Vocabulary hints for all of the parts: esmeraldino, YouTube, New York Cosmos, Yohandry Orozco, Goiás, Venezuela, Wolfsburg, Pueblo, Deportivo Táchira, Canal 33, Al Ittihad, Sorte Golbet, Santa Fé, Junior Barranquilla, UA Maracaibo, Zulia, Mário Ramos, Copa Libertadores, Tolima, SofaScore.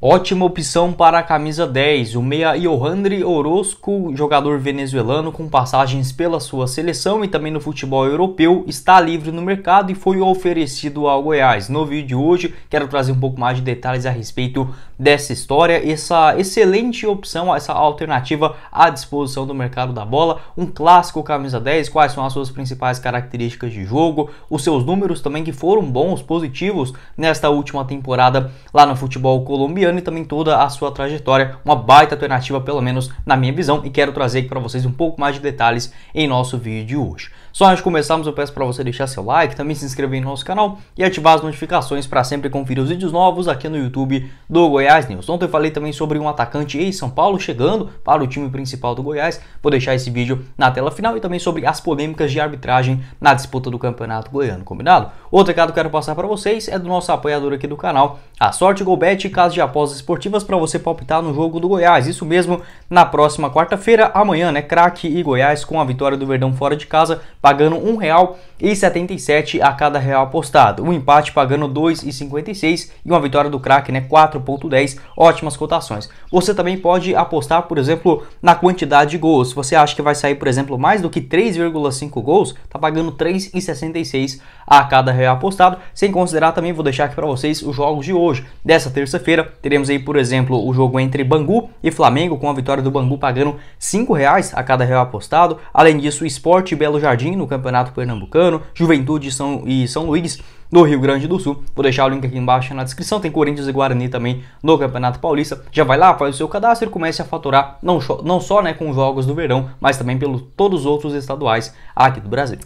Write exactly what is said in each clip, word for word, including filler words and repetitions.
Ótima opção para a camisa dez, o meia Yohandry Orozco, jogador venezuelano com passagens pela sua seleção e também no futebol europeu, está livre no mercado e foi oferecido ao Goiás. No vídeo de hoje quero trazer um pouco mais de detalhes a respeito dessa história, essa excelente opção, essa alternativa à disposição do mercado da bola, um clássico camisa dez, quais são as suas principais características de jogo, os seus números também que foram bons, positivos nesta última temporada lá no futebol colombiano, e também toda a sua trajetória, uma baita alternativa pelo menos na minha visão, e quero trazer aqui para vocês um pouco mais de detalhes em nosso vídeo de hoje. Só antes de começarmos eu peço para você deixar seu like, também se inscrever no nosso canal e ativar as notificações para sempre conferir os vídeos novos aqui no YouTube do Goiás News. Ontem eu falei também sobre um atacante em São Paulo chegando para o time principal do Goiás, vou deixar esse vídeo na tela final, e também sobre as polêmicas de arbitragem na disputa do Campeonato Goiano, combinado? Outro recado que eu quero passar para vocês é do nosso apoiador aqui do canal, a Sorte Golbet, caso de apoio esportivas para você palpitar no jogo do Goiás, isso mesmo, na próxima quarta-feira, amanhã, né, Craque e Goiás com a vitória do Verdão fora de casa, pagando um real e setenta e sete centavos a cada real apostado, um empate pagando dois reais e cinquenta e seis centavos e uma vitória do Craque, né, quatro reais e dez centavos, ótimas cotações. Você também pode apostar, por exemplo, na quantidade de gols, se você acha que vai sair, por exemplo, mais do que três vírgula cinco gols, tá pagando três reais e sessenta e seis centavos a cada real apostado, sem considerar também, vou deixar aqui para vocês os jogos de hoje, dessa terça-feira. Teremos aí, por exemplo, o jogo entre Bangu e Flamengo, com a vitória do Bangu pagando cinco reais a cada real apostado. Além disso, Sport e Belo Jardim no Campeonato Pernambucano, Juventude São, e São Luís no Rio Grande do Sul. Vou deixar o link aqui embaixo na descrição. Tem Corinthians e Guarani também no Campeonato Paulista. Já vai lá, faz o seu cadastro e comece a faturar não, não só, né, com os jogos do verão, mas também pelos todos os outros estaduais aqui do Brasil.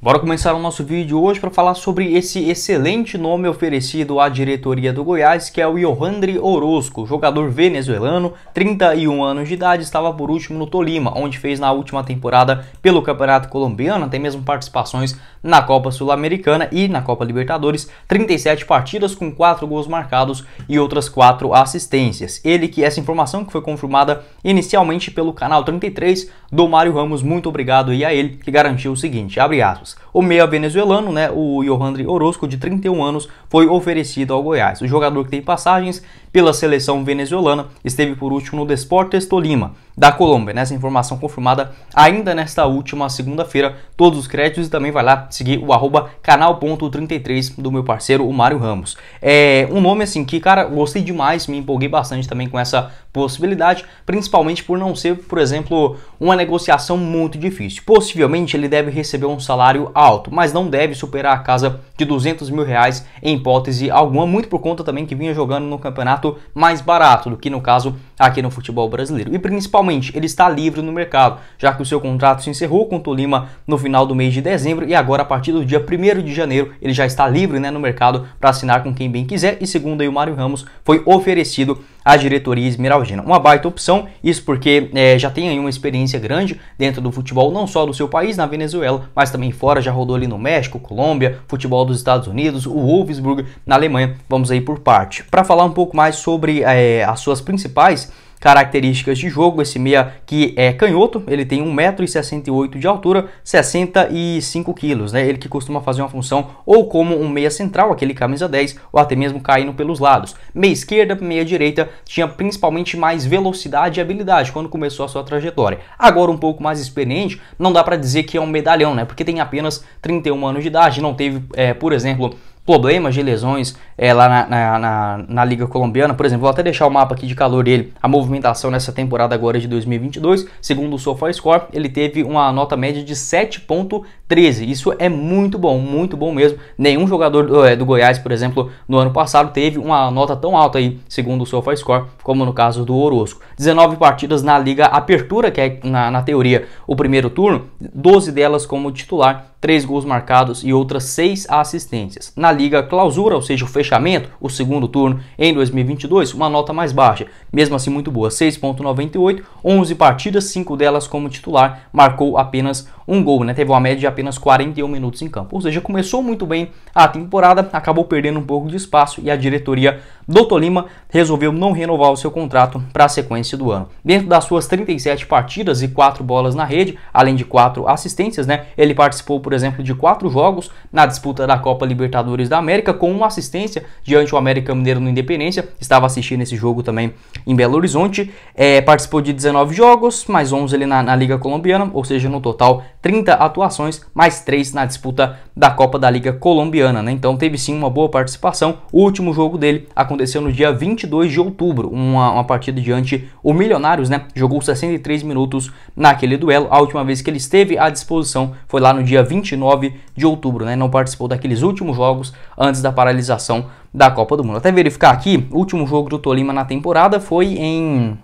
Bora começar o nosso vídeo hoje para falar sobre esse excelente nome oferecido à diretoria do Goiás, que é o Yohandry Orozco, jogador venezuelano, trinta e um anos de idade, estava por último no Tolima, onde fez na última temporada pelo Campeonato Colombiano, até mesmo participações na Copa Sul-Americana e na Copa Libertadores, trinta e sete partidas com quatro gols marcados e outras quatro assistências. Ele que, essa informação que foi confirmada inicialmente pelo Canal trinta e três do Mário Ramos, muito obrigado aí a ele, que garantiu o seguinte, abre aspas, o meia venezuelano, né, o Yohandry Orozco, de trinta e um anos, foi oferecido ao Goiás. O jogador que tem passagens pela seleção venezuelana esteve por último no Deportivo Tolima da Colômbia, né? Essa informação confirmada ainda nesta última segunda-feira. Todos os créditos, e também vai lá seguir o arroba canal ponto trinta e três do meu parceiro, o Mário Ramos. É um nome assim que, cara, gostei demais, me empolguei bastante também com essa possibilidade, principalmente por não ser, por exemplo, uma negociação muito difícil. Possivelmente ele deve receber um salário alto, mas não deve superar a casa de duzentos mil reais em hipótese alguma, muito por conta também que vinha jogando no campeonato mais barato do que no caso aqui no futebol brasileiro. E principalmente ele está livre no mercado, já que o seu contrato se encerrou com o Tolima no final do mês de dezembro, e agora a partir do dia primeiro de janeiro ele já está livre, né, no mercado para assinar com quem bem quiser, e segundo aí o Mário Ramos, foi oferecido à diretoria esmeraldina. Uma baita opção, isso porque é, já tem aí uma experiência grande dentro do futebol, não só do seu país, na Venezuela, mas também fora, já rodou ali no México, Colômbia, futebol dos Estados Unidos, o Wolfsburg na Alemanha. Vamos aí por parte. Para falar um pouco mais sobre é, as suas principais características de jogo, esse meia que é canhoto, ele tem um metro e sessenta e oito de altura, sessenta e cinco quilos, né? Ele que costuma fazer uma função ou como um meia central, aquele camisa dez, ou até mesmo caindo pelos lados. Meia esquerda, meia direita, tinha principalmente mais velocidade e habilidade quando começou a sua trajetória. Agora um pouco mais experiente, não dá para dizer que é um medalhão, né? Porque tem apenas trinta e um anos de idade, não teve, é, por exemplo, problemas de lesões é, lá na, na, na, na Liga Colombiana. Por exemplo, vou até deixar o mapa aqui de calor dele, a movimentação nessa temporada agora de dois mil e vinte e dois, segundo o SofaScore, ele teve uma nota média de sete ponto treze, isso é muito bom, muito bom mesmo. Nenhum jogador do, é, do Goiás, por exemplo, no ano passado teve uma nota tão alta aí, segundo o SofaScore, como no caso do Orozco. dezenove partidas na Liga Apertura, que é na, na teoria o primeiro turno, doze delas como titular, três gols marcados e outras seis assistências. Na Liga Clausura, ou seja, o fechamento, o segundo turno em dois mil e vinte e dois, uma nota mais baixa, mesmo assim muito boa, seis ponto noventa e oito, onze partidas, cinco delas como titular, marcou apenas um gol, né? Teve uma média de apenas quarenta e um minutos em campo. Ou seja, começou muito bem a temporada, acabou perdendo um pouco de espaço e a diretoria do Tolima resolveu não renovar o seu contrato para a sequência do ano. Dentro das suas trinta e sete partidas e quatro bolas na rede, além de quatro assistências, né? Ele participou, por exemplo, de quatro jogos na disputa da Copa Libertadores da América, com uma assistência diante o América Mineiro no Independência. Estava assistindo esse jogo também em Belo Horizonte. É, participou de dezenove jogos, mais onze ele na, na Liga Colombiana, ou seja, no total trinta atuações, mais três na disputa da Copa da Liga Colombiana, né? Então teve sim uma boa participação. O último jogo dele aconteceu no dia vinte e dois de outubro, uma, uma partida diante o Milionários, né? Jogou sessenta e três minutos naquele duelo. A última vez que ele esteve à disposição foi lá no dia vinte e nove de outubro, né? Não participou daqueles últimos jogos antes da paralisação da Copa do Mundo. Até verificar aqui, o último jogo do Tolima na temporada foi em...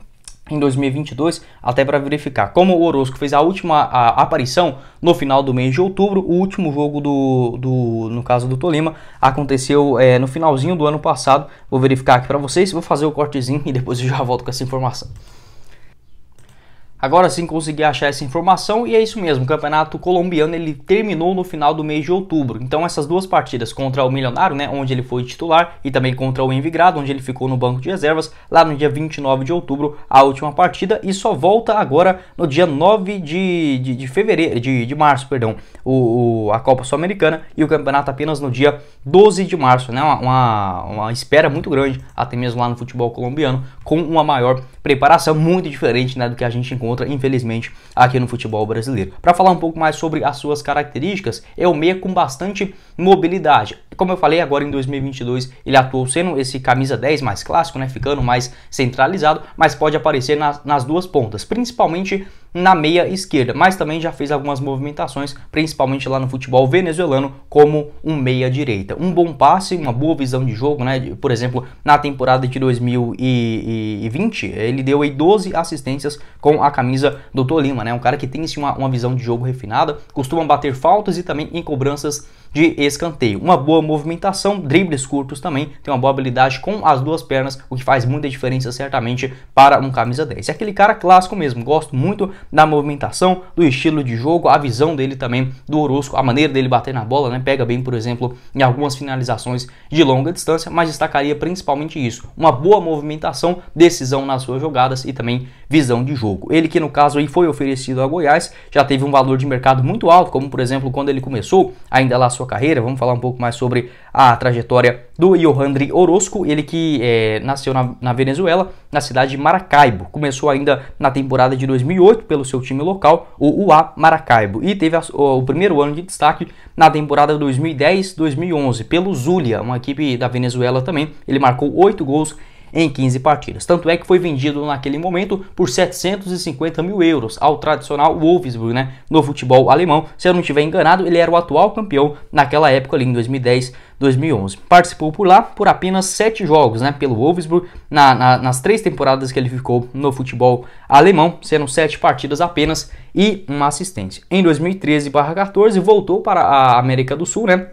em dois mil e vinte e dois, até para verificar. Como o Orozco fez a última a, aparição no final do mês de outubro, o último jogo do, do no caso do Tolima aconteceu é, no finalzinho do ano passado. Vou verificar aqui para vocês, vou fazer o cortezinho e depois eu já volto com essa informação. Agora sim consegui achar essa informação, e é isso mesmo, o campeonato colombiano ele terminou no final do mês de outubro. Então essas duas partidas contra o Milionário, né, onde ele foi titular, e também contra o Envigado, onde ele ficou no banco de reservas, lá no dia vinte e nove de outubro, a última partida, e só volta agora no dia nove de, de, de fevereiro, de, de março, perdão, o, o, a Copa Sul-Americana e o campeonato apenas no dia doze de março, né, uma, uma espera muito grande, até mesmo lá no futebol colombiano, com uma maior preparação, muito diferente, né, do que a gente encontra infelizmente aqui no futebol brasileiro. Para falar um pouco mais sobre as suas características, é um meia com bastante mobilidade. Como eu falei, agora em dois mil e vinte e dois ele atuou sendo esse camisa dez mais clássico, né, ficando mais centralizado, mas pode aparecer nas, nas duas pontas, principalmente na meia esquerda, mas também já fez algumas movimentações, principalmente lá no futebol venezuelano, como um meia direita. Um bom passe, uma boa visão de jogo, né? Por exemplo, na temporada de dois mil e vinte, ele deu aí doze assistências com a camisa do Tolima, né? Um cara que tem sim, uma, uma visão de jogo refinada, costuma bater faltas e também em cobranças de escanteio. Uma boa movimentação, dribles curtos também, tem uma boa habilidade com as duas pernas, o que faz muita diferença certamente para um camisa dez. É aquele cara clássico mesmo, gosto muito da movimentação, do estilo de jogo, a visão dele também do Orozco, a maneira dele bater na bola, né? Pega bem, por exemplo, em algumas finalizações de longa distância, mas destacaria principalmente isso, uma boa movimentação, decisão nas suas jogadas e também visão de jogo. Ele que no caso aí foi oferecido a Goiás, já teve um valor de mercado muito alto, como por exemplo quando ele começou ainda lá a sua carreira. Vamos falar um pouco mais sobre a trajetória do Yohandry Orozco, ele que é, nasceu na, na Venezuela, na cidade de Maracaibo. Começou ainda na temporada de dois mil e oito pelo seu time local, o U A Maracaibo, e teve a, o, o primeiro ano de destaque na temporada dois mil e dez dois mil e onze pelo Zulia, uma equipe da Venezuela também. Ele marcou oito gols em quinze partidas, tanto é que foi vendido naquele momento por setecentos e cinquenta mil euros ao tradicional Wolfsburg, né, no futebol alemão. Se eu não estiver enganado, ele era o atual campeão naquela época ali em dois mil e dez, dois mil e onze. Participou por lá por apenas sete jogos, né, pelo Wolfsburg, na, na, nas três temporadas que ele ficou no futebol alemão, sendo sete partidas apenas e uma assistência. Em dois mil e treze barra quatorze voltou para a América do Sul, né,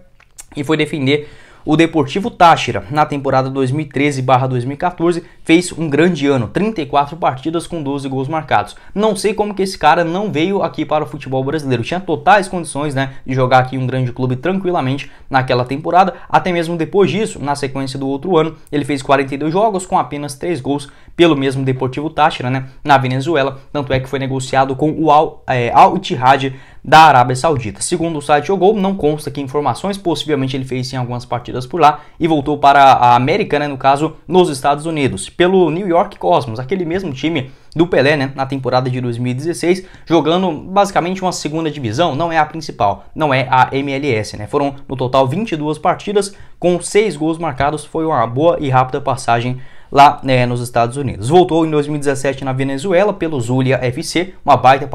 e foi defender o Deportivo Táchira. Na temporada dois mil e treze barra dois mil e quatorze fez um grande ano, trinta e quatro partidas com doze gols marcados. Não sei como que esse cara não veio aqui para o futebol brasileiro, tinha totais condições, né, de jogar aqui em um grande clube tranquilamente naquela temporada. Até mesmo depois disso, na sequência do outro ano, ele fez quarenta e dois jogos com apenas três gols pelo mesmo Deportivo Táchira, né, na Venezuela, tanto é que foi negociado com o Al, é, Al Ittihad da Arábia Saudita. Segundo o site Jogol, não consta aqui informações, possivelmente ele fez sim algumas partidas por lá e voltou para a América, né, no caso nos Estados Unidos, pelo New York Cosmos, aquele mesmo time do Pelé, né, na temporada de dois mil e dezesseis, jogando basicamente uma segunda divisão, não é a principal, não é a M L S, né. Foram no total vinte e duas partidas com seis gols marcados, foi uma boa e rápida passagem lá, né, nos Estados Unidos. Voltou em dois mil e dezessete na Venezuela pelo Zulia F C, uma baita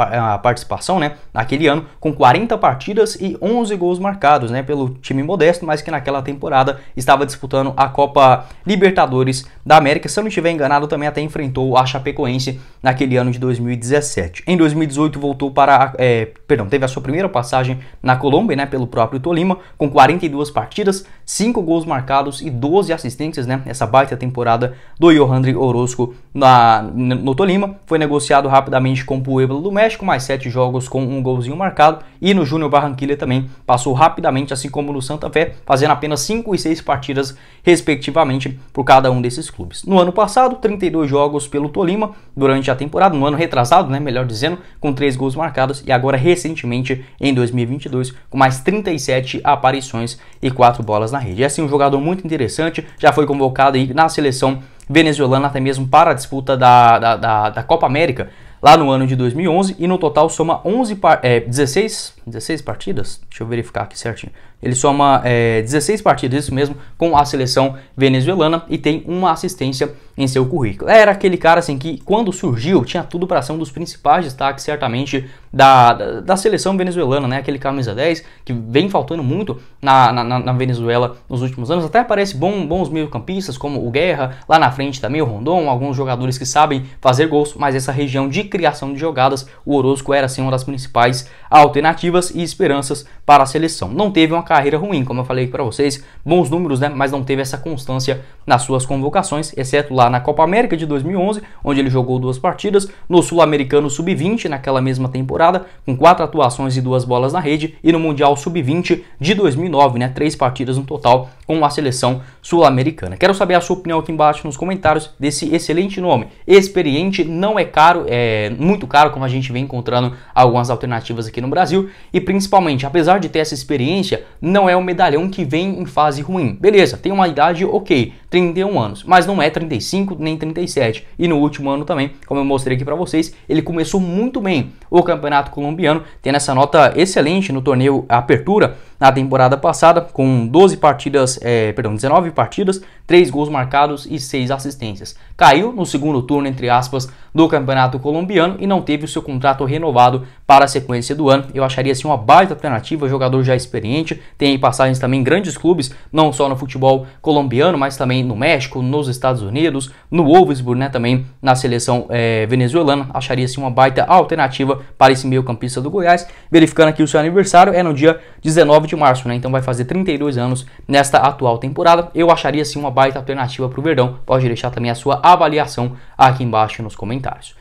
participação, né, naquele ano, com quarenta partidas e onze gols marcados, né, pelo time modesto, mas que naquela temporada estava disputando a Copa Libertadores da América. Se eu não estiver enganado, também até enfrentou a Chapecoense naquele ano de dois mil e dezessete. Em dois mil e dezoito voltou para, é, perdão, teve a sua primeira passagem na Colômbia, né, pelo próprio Tolima, com quarenta e duas partidas, cinco gols marcados e doze assistências, né, essa baita temporada do Yohandry Orozco na, no Tolima, foi negociado rapidamente com o Pueblo do México, mais sete jogos com um golzinho marcado, e no Junior Barranquilla também passou rapidamente, assim como no Santa Fé, fazendo apenas cinco e seis partidas respectivamente por cada um desses clubes. No ano passado, trinta e dois jogos pelo Tolima durante a temporada, no ano retrasado, né, melhor dizendo, com três gols marcados, e agora recentemente em dois mil e vinte e dois com mais trinta e sete aparições e quatro bolas na rede. É assim um jogador muito interessante, já foi convocado aí na seleção venezuelana até mesmo para a disputa da, da, da, da Copa América lá no ano de dois mil e onze, e no total soma onze, é, dezesseis, dezesseis partidas, deixa eu verificar aqui certinho, ele soma é, dezesseis partidas, isso mesmo, com a seleção venezuelana, e tem uma assistência em seu currículo. Era aquele cara assim que quando surgiu tinha tudo para ser um dos principais destaques certamente da, da, da seleção venezuelana, né? Aquele camisa dez que vem faltando muito na, na, na Venezuela nos últimos anos, até parece bom, bons meio campistas como o Guerra, lá na frente também o Rondon, alguns jogadores que sabem fazer gols, mas essa região de criação de jogadas, o Orozco era assim uma das principais alternativas e esperanças para a seleção. Não teve uma carreira ruim, como eu falei para vocês, bons números, né? Mas não teve essa constância nas suas convocações, exceto lá na Copa América de dois mil e onze, onde ele jogou duas partidas, no Sul-Americano sub vinte naquela mesma temporada, com quatro atuações e duas bolas na rede, e no Mundial sub vinte de dois mil e nove, né? Três partidas no total com a seleção sul-americana. Quero saber a sua opinião aqui embaixo nos comentários desse excelente nome, experiente, não é caro, é muito caro, como a gente vem encontrando algumas alternativas aqui no Brasil, e principalmente, apesar de ter essa experiência, não é um medalhão que vem em fase ruim. Beleza, tem uma idade ok, trinta e um anos, mas não é trinta e cinco nem trinta e sete, e no último ano também, como eu mostrei aqui para vocês, ele começou muito bem o campeonato colombiano, tendo essa nota excelente no torneio Apertura na temporada passada, com doze partidas, é, perdão, dezenove partidas, três gols marcados e seis assistências. Caiu no segundo turno, entre aspas, do campeonato colombiano e não teve o seu contrato renovado para a sequência do ano. Eu acharia assim uma baita alternativa, jogador já experiente, tem aí passagens também em grandes clubes, não só no futebol colombiano, mas também no México, nos Estados Unidos, no Wolfsburg, né, também na seleção é, venezuelana. Acharia assim uma baita alternativa para esse meio campista do Goiás. Verificando aqui o seu aniversário, é no dia dezenove de março, né? Então vai fazer trinta e dois anos nesta atual temporada. Eu acharia assim uma baita alternativa para o Verdão. Pode deixar também a sua avaliação aqui embaixo nos comentários.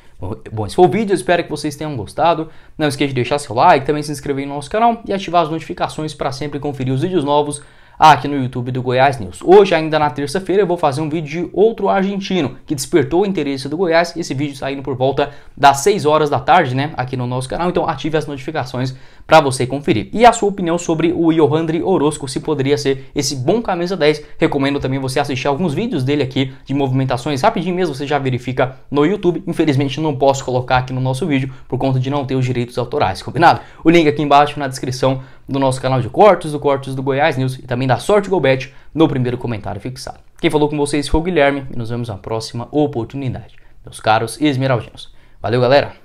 Bom, esse foi o vídeo, eu espero que vocês tenham gostado. Não esqueça de deixar seu like, também se inscrever no nosso canal e ativar as notificações para sempre conferir os vídeos novos aqui no YouTube do Goiás News. Hoje, ainda na terça-feira, eu vou fazer um vídeo de outro argentino que despertou o interesse do Goiás. Esse vídeo saindo por volta das seis horas da tarde, né, aqui no nosso canal. Então ative as notificações para você conferir. E a sua opinião sobre o Yohandry Orozco, se poderia ser esse bom camisa dez. Recomendo também você assistir alguns vídeos dele aqui de movimentações. Rapidinho mesmo, você já verifica no YouTube. Infelizmente não posso colocar aqui no nosso vídeo por conta de não ter os direitos autorais, combinado? O link aqui embaixo na descrição do nosso canal de cortes, do Cortes do Goiás News, e também da Sorte Golbet no primeiro comentário fixado. Quem falou com vocês foi o Guilherme e nos vemos na próxima oportunidade, meus caros esmeraldinos. Valeu, galera!